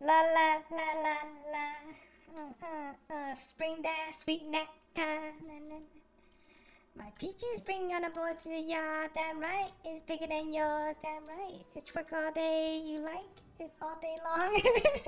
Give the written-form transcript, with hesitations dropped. La la la la la. Spring that sweet nectar. La, la, la. My peaches bring on a board to the yard. Damn right, it's bigger than yours. Damn right, it's work all day. You like it all day long.